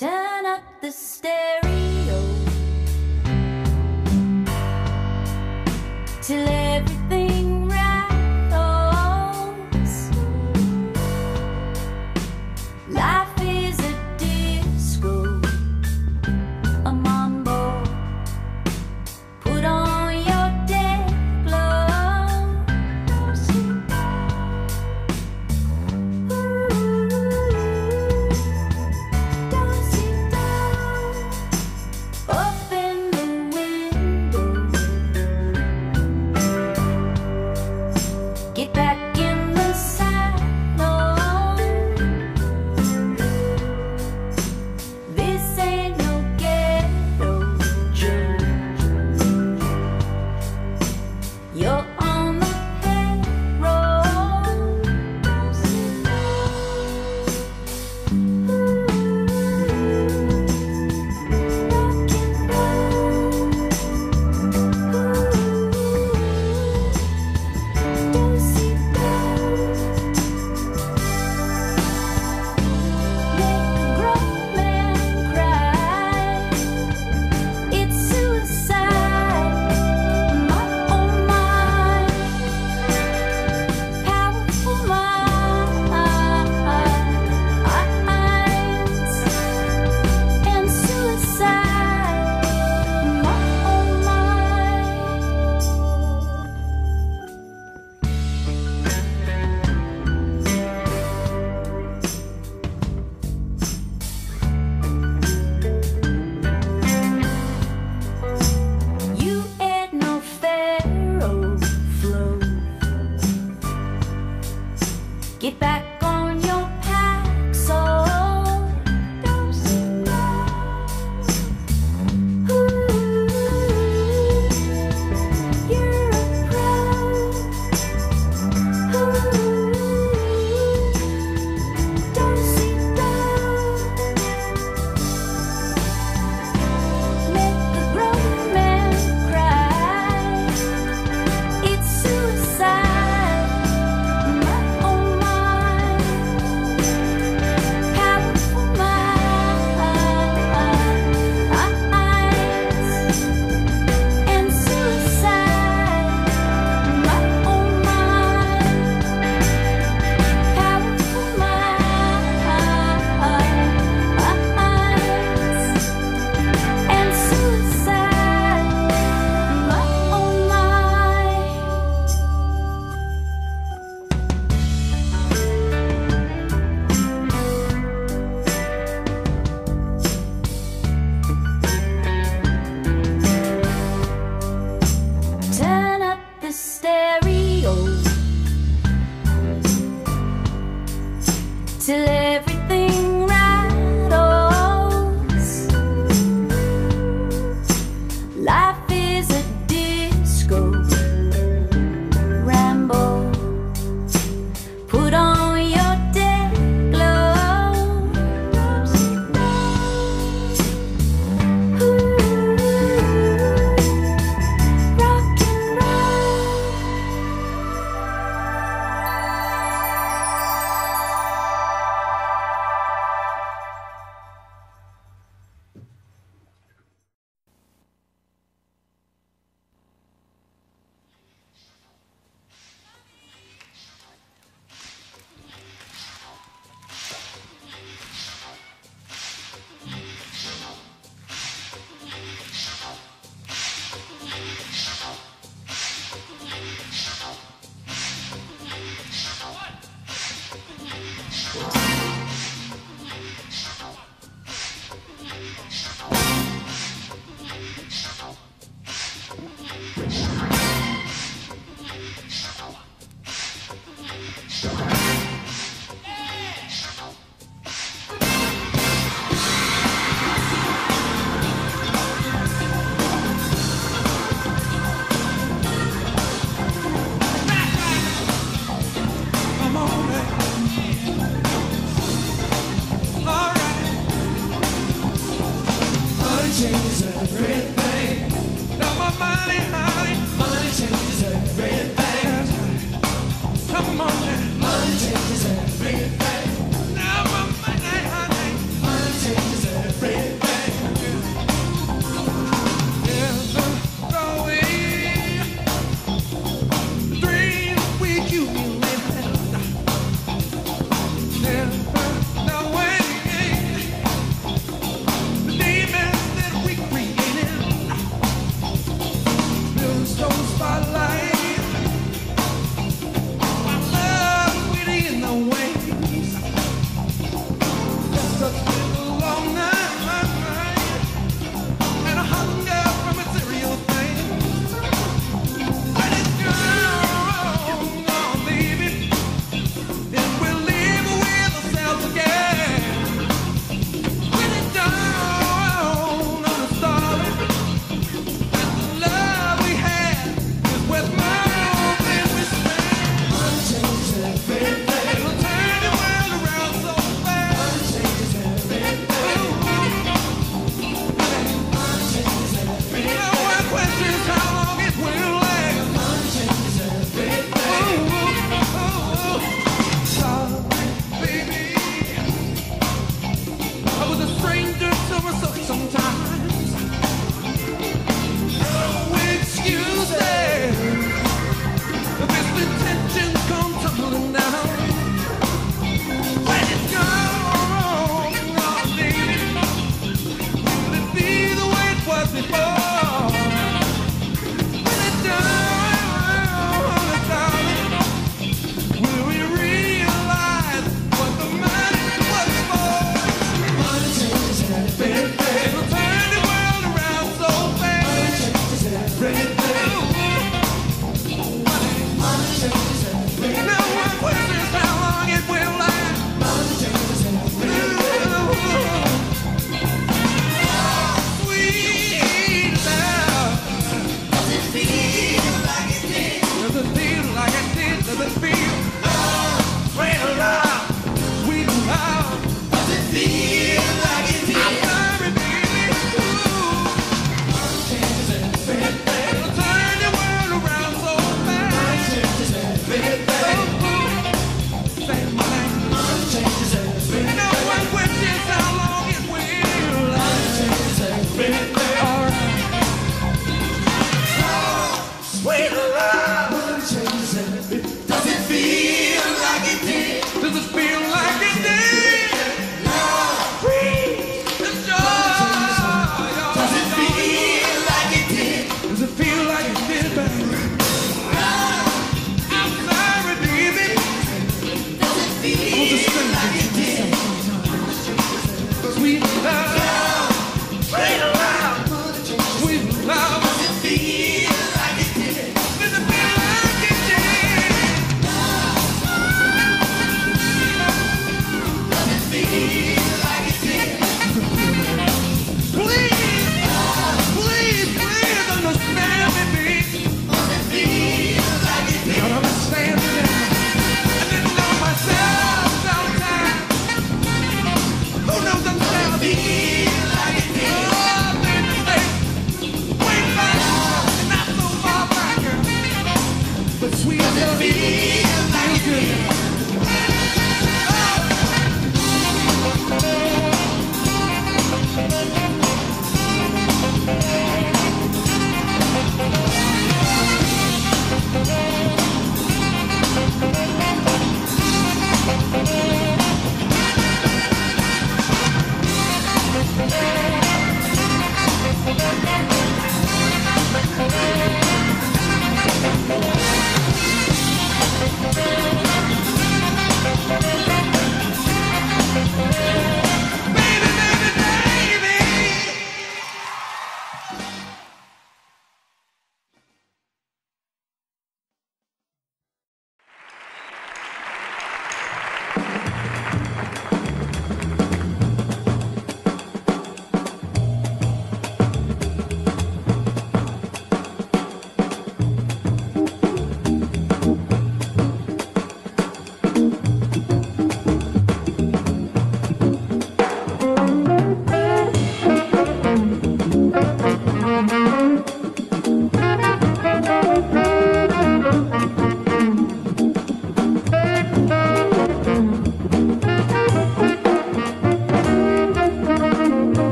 Turn up the stereo till everything rattles. Life is a disco, a mambo. Put on your dead clothes. Get back in the saddle. This ain't no ghetto joke. You're on the get back on your pack, so don't sit down. Ooh, you're a pro. Ooh, don't sit down. Make the grown man cry. It's suicide. Stereo till everything rattles. Life is a disco, Rambo. Put on your dead clothes. Ooh, rock and roll. Changes everything. Now my money, honey.